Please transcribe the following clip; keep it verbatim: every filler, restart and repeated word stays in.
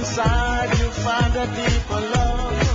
inside, you find the people love.